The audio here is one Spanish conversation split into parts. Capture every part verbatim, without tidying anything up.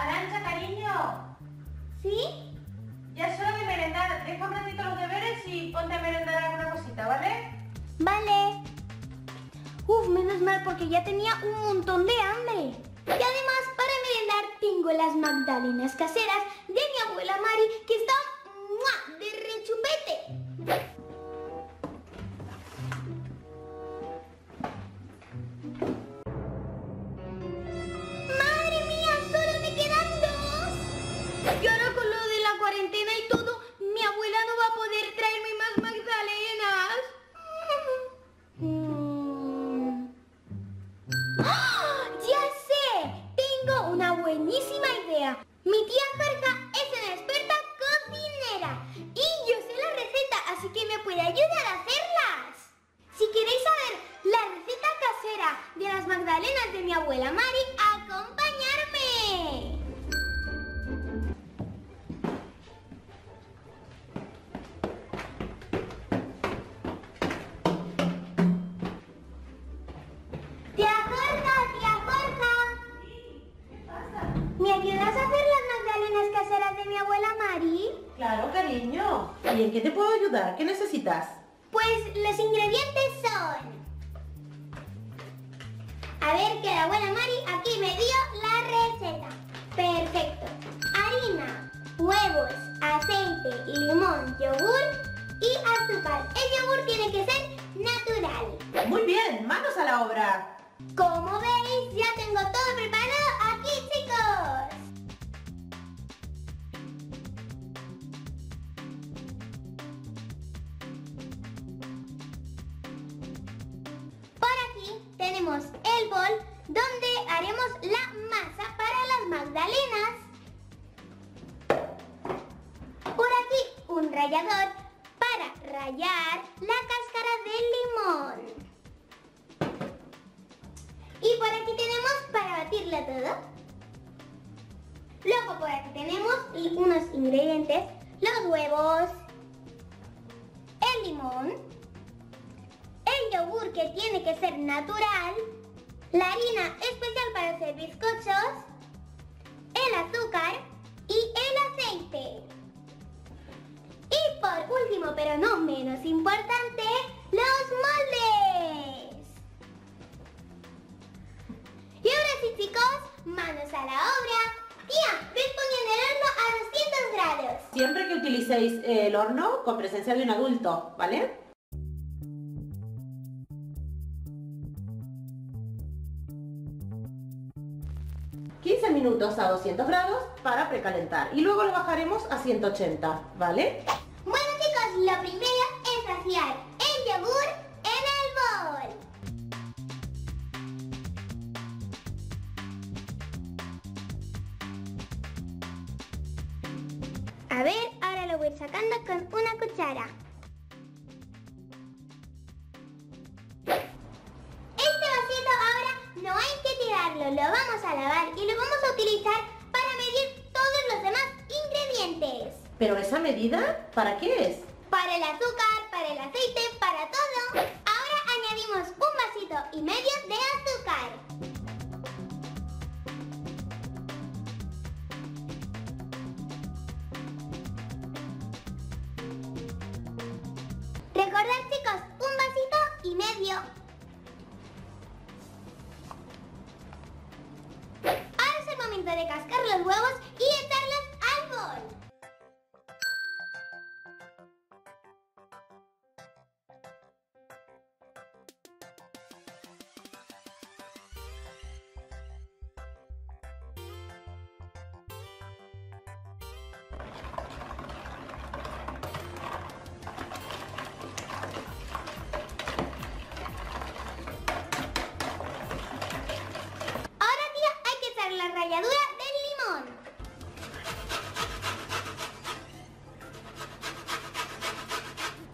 Arantxa, cariño. ¿Sí? Ya es hora de merendar. Deja un ratito los deberes y ponte a merendar alguna cosita, ¿vale? Vale. Uf, menos mal porque ya tenía un montón de hambre. Y además, para merendar tengo las magdalenas caseras de mi abuela Mari que están de rechupete. Abuela Mari, acompañarme. Tía Jorge, tía Jorge. Sí, ¿qué pasa? ¿Me ayudas a hacer las magdalenas caseras de mi abuela Mari? Claro, cariño. ¿Y en qué te puedo ayudar? ¿Qué necesitas? Pues los ingredientes son... A ver, que la abuela Mari aquí me dio la receta. Perfecto. Harina, huevos, aceite, limón, yogur y azúcar. El yogur tiene que ser natural. Muy bien, manos a la obra. Como veis, ya tengo todo preparado aquí, chicos. Tenemos el bol donde haremos la masa para las magdalenas. Por aquí un rallador para rallar la cáscara del limón. Y por aquí tenemos para batirlo todo. Luego por aquí tenemos unos ingredientes, los huevos, el limón, el yogur que tiene que ser natural, la harina especial para hacer bizcochos, el azúcar y el aceite. Y por último, pero no menos importante, los moldes. Y ahora sí, chicos, manos a la obra. Tía, ves poniendo el horno a doscientos grados. Siempre que utilicéis el horno con presencia de un adulto, ¿vale? quince minutos a doscientos grados para precalentar y luego lo bajaremos a ciento ochenta, ¿vale? Bueno, chicos, lo primero es vaciar el yogur en el bol. A ver, ahora lo voy sacando con una cuchara. Lo vamos a lavar y lo vamos a utilizar para medir todos los demás ingredientes. ¿Pero esa medida para qué es? Para el azúcar, para el aceite, para todo. Ahora añadimos un vasito y medio de azúcar. Recordad, chicos, un vasito y medio. De cascar los huevos y echarlos al bol.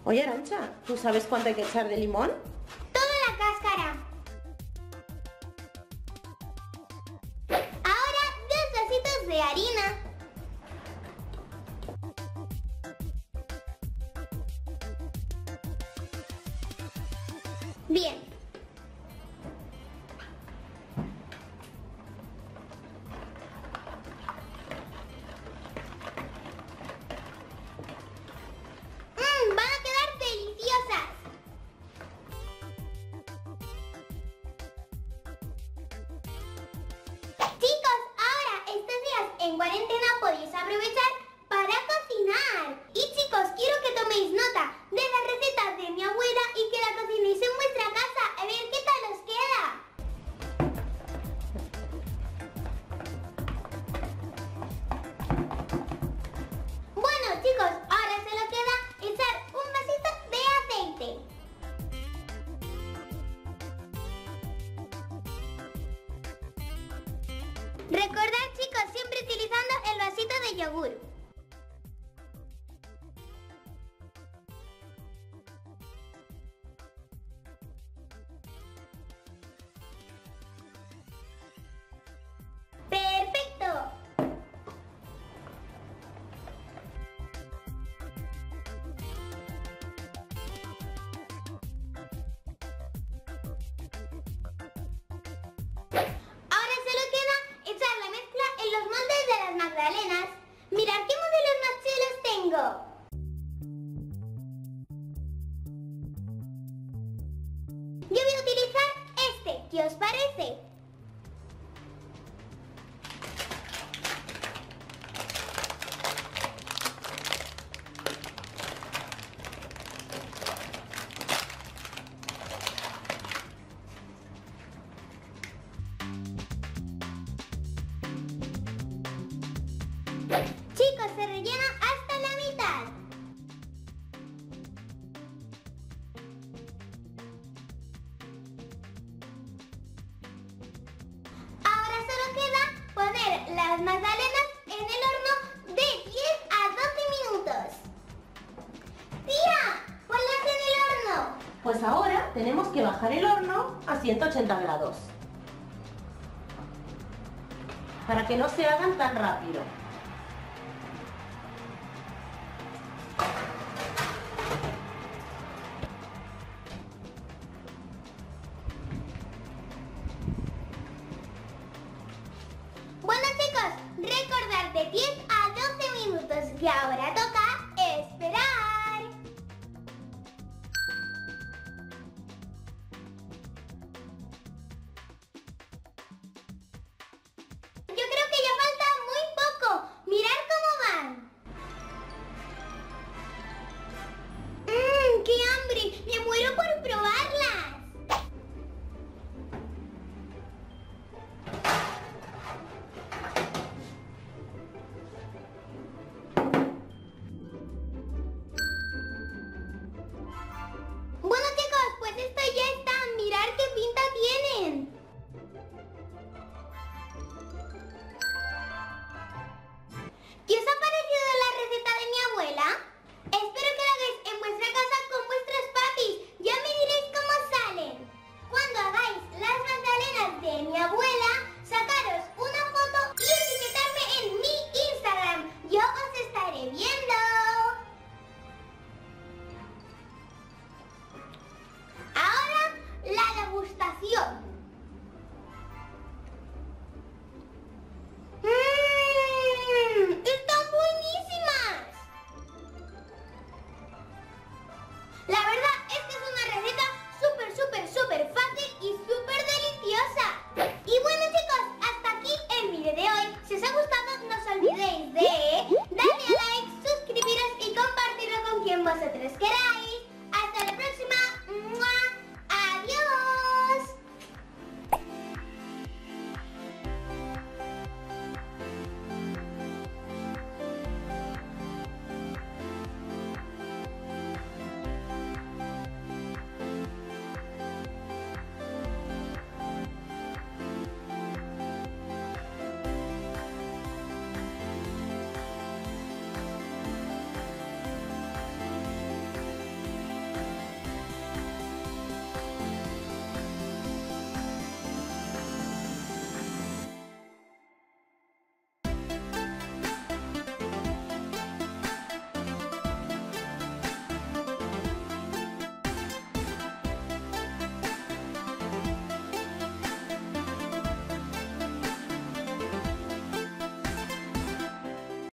Oye, Arantxa, ¿tú sabes cuánto hay que echar de limón? Toda la cáscara. Ahora, dos vasitos de harina. Bien. cuarentena podéis aprovechar para cocinar. Y chicos, quiero que toméis nota de las recetas de mi abuela y que la cocinéis en vuestra casa. A ver qué tal os queda. Bueno chicos, ahora se lo queda echar un vasito de aceite. Recordad chicos, siempre utilizando el vasito de yogur. ¡Perfecto! Magdalenas, mirad qué modelos más chulos tengo. Yo voy a utilizar este, ¿qué os parece? Chicos, se rellena hasta la mitad. Ahora solo queda poner las magdalenas en el horno de diez a doce minutos. ¡Tía! ¡Ponlas en el horno! Pues ahora tenemos que bajar el horno a ciento ochenta grados para que no se hagan tan rápido. Bueno chicos, recordad de diez a doce minutos y ahora